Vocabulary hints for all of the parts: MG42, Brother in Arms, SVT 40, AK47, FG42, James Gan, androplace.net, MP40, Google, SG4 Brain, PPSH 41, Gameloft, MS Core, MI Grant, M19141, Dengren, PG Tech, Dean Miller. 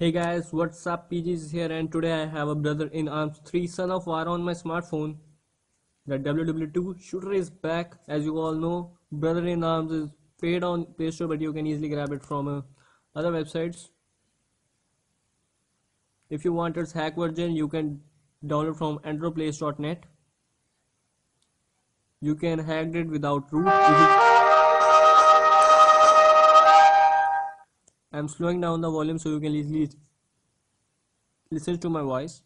Hey guys, what's up? PG is here, and today I have a Brother in Arms 3 Son of War on my smartphone. The WW2 shooter is back. As you all know, Brother in Arms is paid on Play Store, but you can easily grab it from other websites. If you want its hack version, you can download from androplace.net. You can hack it without root. I'm slowing down the volume so you can easily listen to my voice.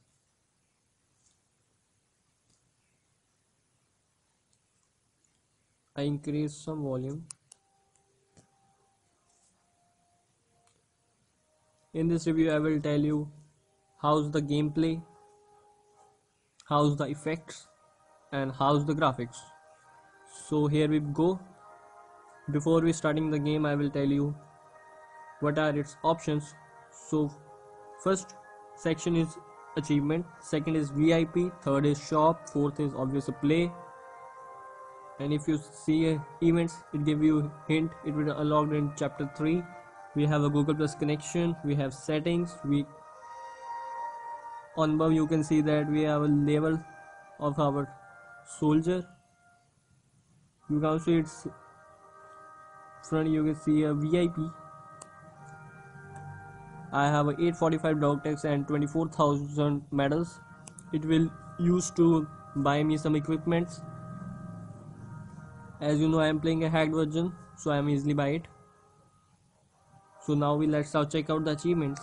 I increase some volume. In this review I will tell you how's the gameplay, how's the effects, and how's the graphics. So here we go. Before we starting the game, I will tell you what are its options. So first section is achievement, second is VIP, third is shop, fourth is obviously play, and if you see events, it give you hint it will unlocked in chapter 3. We have a Google Plus connection, we have settings, we on above you can see that we have a level of our soldier. You can see it's front, you can see a VIP. I have a 845 dog tags and 24,000 medals. It will use to buy me some equipments. As you know, I am playing a hacked version, so I am easily buy it. So now let's check out the achievements.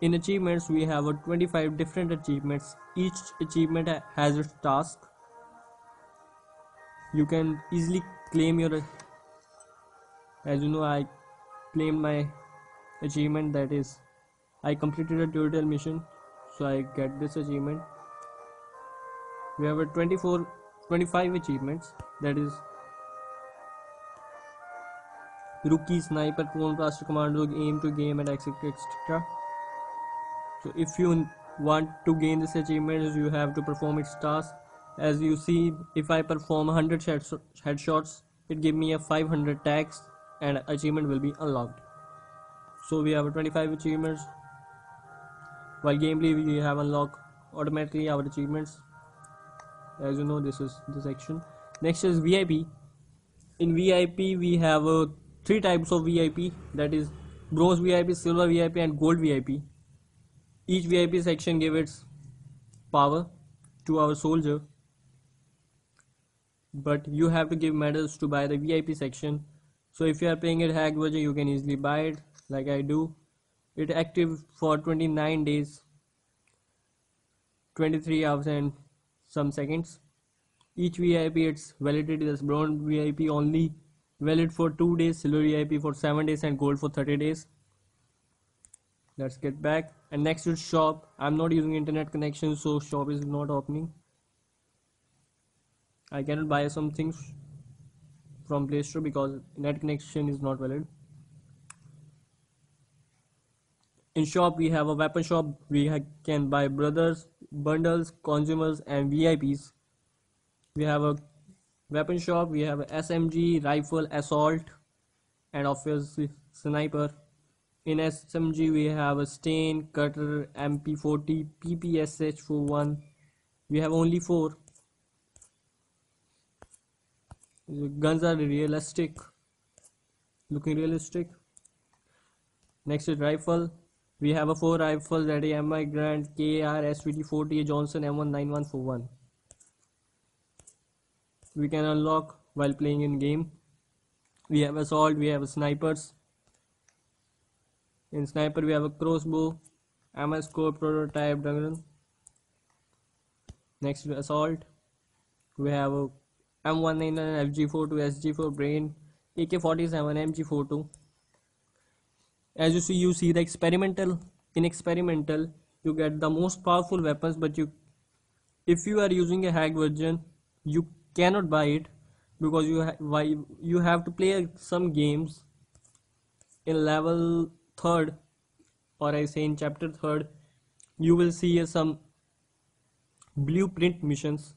In achievements, we have a 25 different achievements. Each achievement has its task. You can easily claim your. As you know, I claimed my achievement, that is I completed a tutorial mission, so I get this achievement. We have a 25 achievements, that is rookie, sniper, clone blaster, commando, aim to game, and etc. So if you want to gain this achievement, you have to perform its task. As you see, if I perform 100 headshots, it give me a 500 tags and achievement will be unlocked. So we have 25 achievements. While gameplay, we have unlocked automatically our achievements. As you know, this is the section. Next is VIP. In VIP, we have 3 types of VIP, that is bronze VIP, silver VIP, and gold VIP. Each VIP section gives its power to our soldier, but you have to give medals to buy the VIP section. So if you are playing it hacked version, you can easily buy it. Like I do, it active for 29 days, 23 hours and some seconds. Each VIP, its validity is bronze VIP only valid for 2 days, silver VIP for 7 days, and gold for 30 days. Let's get back. And next is shop. I'm not using internet connection, so shop is not opening. I cannot buy some things from Play Store because net connection is not valid. In shop, we have a weapon shop. We can buy brothers bundles, consumers, and VIPs. We have a weapon shop. We have a SMG, rifle, assault, and obviously sniper. In SMG, we have a stain, cutter, MP40, PPSH 41. We have only 4. The guns are looking realistic. Next is rifle. We have a 4 rifles, that is MI Grant, KR, SVT 40, Johnson, M19141. We can unlock while playing in game. We have assault, we have snipers. In sniper, we have a crossbow, MS Core prototype, Dengren. Next to assault, we have a M191, FG42, SG4 Brain, AK47, MG42. As you see the experimental. In experimental, you get the most powerful weapons, but if you are using a hacked version, you cannot buy it because you have to play some games in level 3rd, or I say in chapter 3rd. You will see some blueprint missions.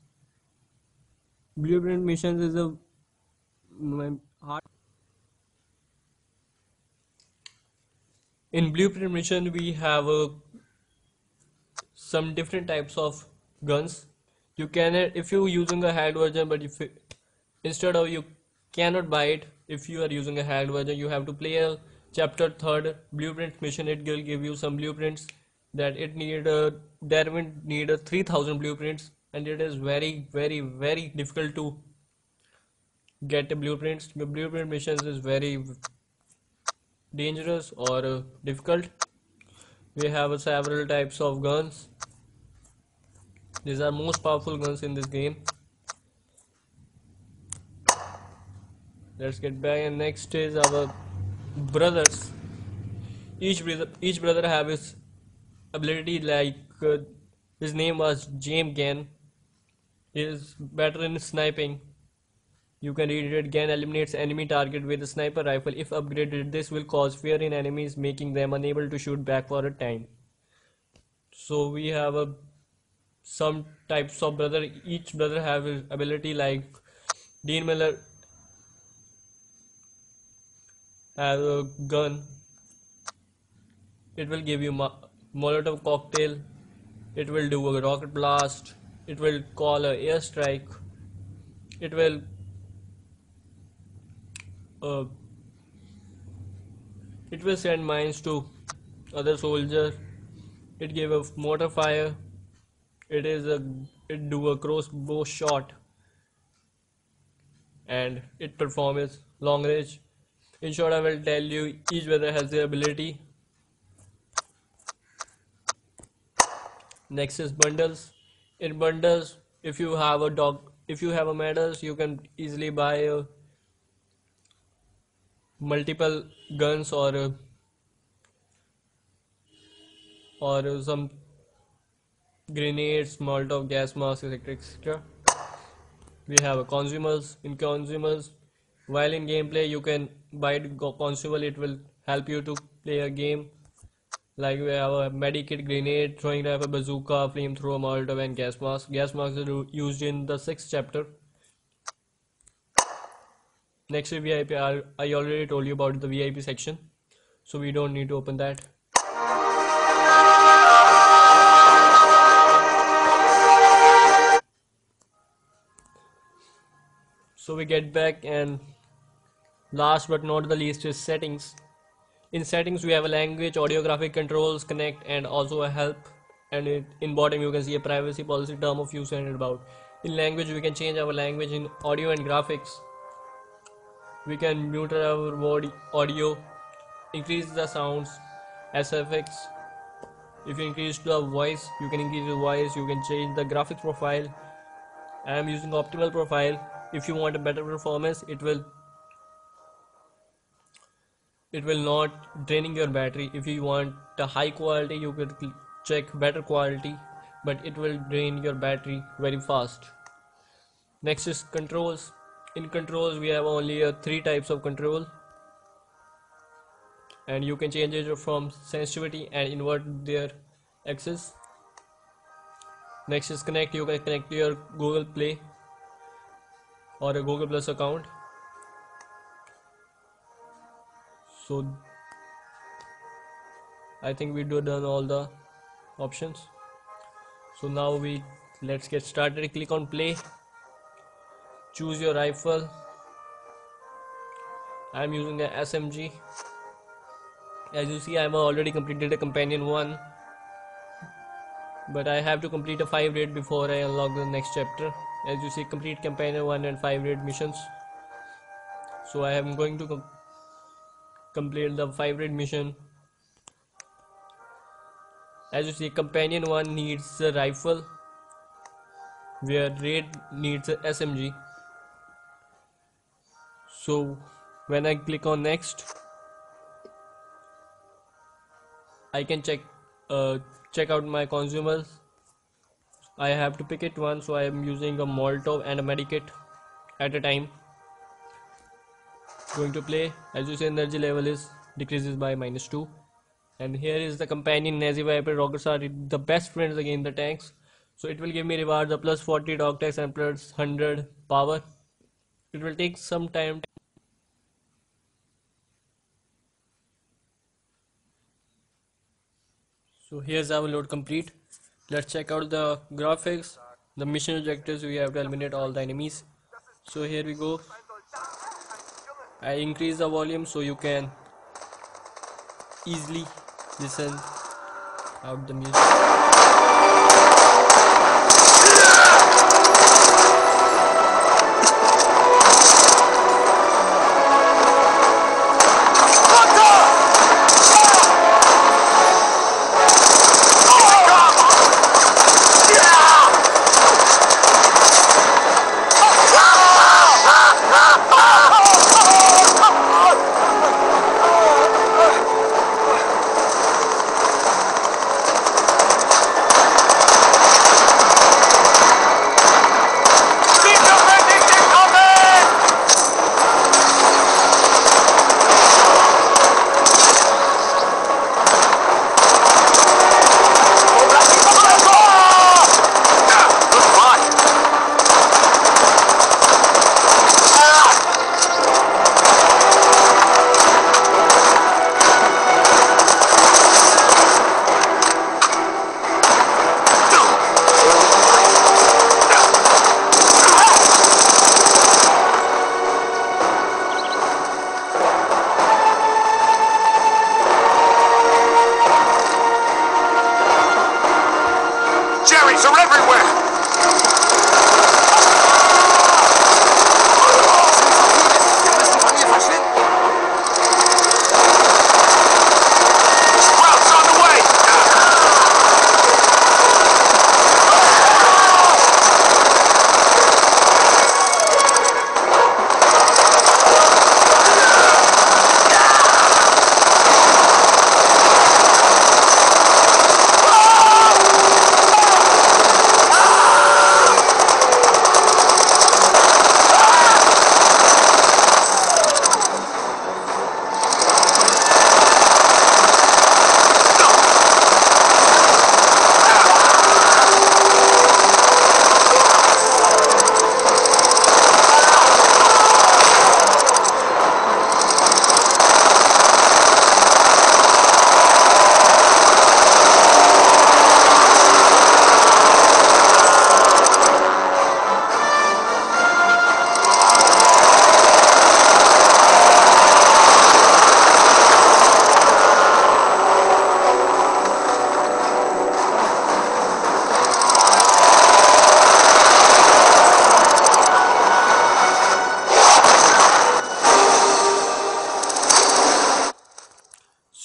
Blueprint missions is a hard. In Blueprint Mission, we have some different types of guns. You can, if you're using a hand version, but if instead of you cannot buy it, if you are using a hand version, you have to play a chapter 3 Blueprint Mission. It will give you some blueprints that it needed. Darwin needed 3000 blueprints, and it is very, very, very difficult to get the blueprints. The Blueprint Missions is very dangerous or difficult. We have several types of guns. These are most powerful guns in this game. Let's get back, and next is our brothers. Each brother have his ability. Like his name was James Gan. He is better in sniping. You can read it. Gan eliminates enemy target with a sniper rifle. If upgraded, this will cause fear in enemies, making them unable to shoot back for a time. So we have some types of brother. Each brother have his ability. Like Dean Miller has a gun. It will give you Molotov cocktail. It will do a rocket blast. It will call a airstrike. It will send mines to other soldiers. It gave a mortar fire. It do a crossbow shot, and it performs long range. In short, I will tell you each brother has their ability. Next is bundles. In bundles, if you have a medals, you can easily buy a multiple guns or some grenades, Molotov gas masks, etc. We have consumers. In consumers, while in gameplay, you can buy consumable. It will help you to play a game. Like we have a medikit, grenade, throwing rifle, bazooka, flamethrower, Molotov, and gas mask. Gas masks are used in the 6th chapter. Next is VIP. I already told you about the VIP section, so we don't need to open that. So we get back, and last but not the least is settings. In settings, we have a language, audio, graphic controls, connect, and also a help. And in bottom, you can see a privacy policy, term of use, and about. In language, we can change our language. In audio and graphics, we can mute our audio, increase the sounds, SFX. If you increase the voice, you can increase the voice. You can change the graphics profile. I am using optimal profile. If you want a better performance, it will not draining your battery. If you want a high quality, you could check better quality, but it will drain your battery very fast. Next is controls. In controls, we have only 3 types of control, and you can change it from sensitivity and invert their axis. Next is connect. You can connect to your Google Play or a Google Plus account. So I think we done all the options. So now let's get started. Click on play. Choose your rifle. I am using an SMG. As you see, I have already completed a companion 1, but I have to complete a 5 raid before I unlock the next chapter. As you see, complete companion 1 and 5 raid missions. So I am going to complete the 5 raid mission. As you see, companion 1 needs a rifle, where raid needs an SMG. So when I click on next, I can check out my consumables. I have to pick it one, so I am using a Molotov and a medikit at a time. Going to play. As you see, energy level is decreases by -2. And here is the companion Nazi Viper. Rockets are the best friends against the tanks. So it will give me rewards of +40 dog tax and +100 power. It will take some time. So here's our load complete. Let's check out the graphics, the mission objectives. We have to eliminate all the enemies. So here we go. I increase the volume so you can easily listen out the music.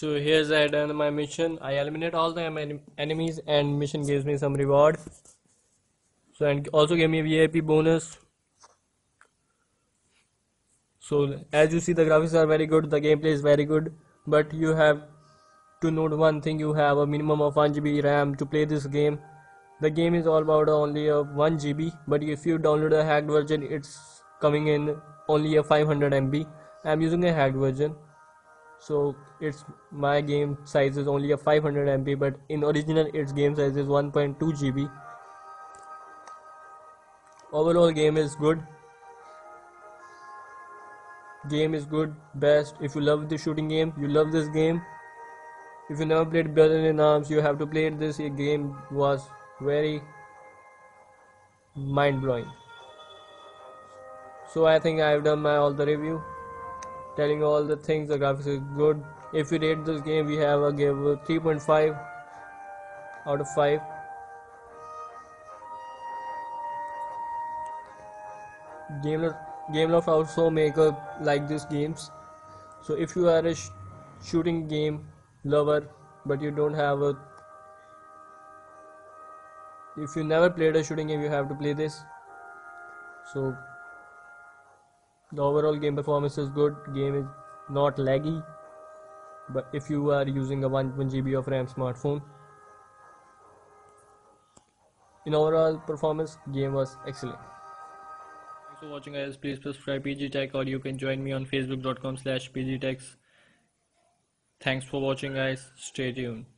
So here's I done my mission. I eliminate all the enemies and mission gives me some reward. So and also gave me a VIP bonus. So as you see, the graphics are very good, the gameplay is very good, but you have to note one thing: you have a minimum of 1 GB RAM to play this game. The game is all about only a 1 GB, but if you download a hacked version, it's coming in only a 500 MB. I'm using a hacked version. So it's my game size is only a 500 MB, but in original its game size is 1.2 GB. Overall game is good. Game is good, best. If you love the shooting game, you love this game. If you never played Brother in Arms, you have to play it. This game was very mind-blowing. So I think I've done my all the review. Telling all the things, the graphics is good. If you rate this game, we have a give 3.5 out of 5. Gameloft also make a like these games. So if you are a shooting game lover, but you don't have a, if you never played a shooting game, you have to play this. So the overall game performance is good, game is not laggy, but if you are using a 1 GB of RAM smartphone. In overall performance, game was excellent. Thanks for watching guys, please subscribe PG Tech or you can join me on facebook.com/PG Tech. Thanks for watching guys, stay tuned.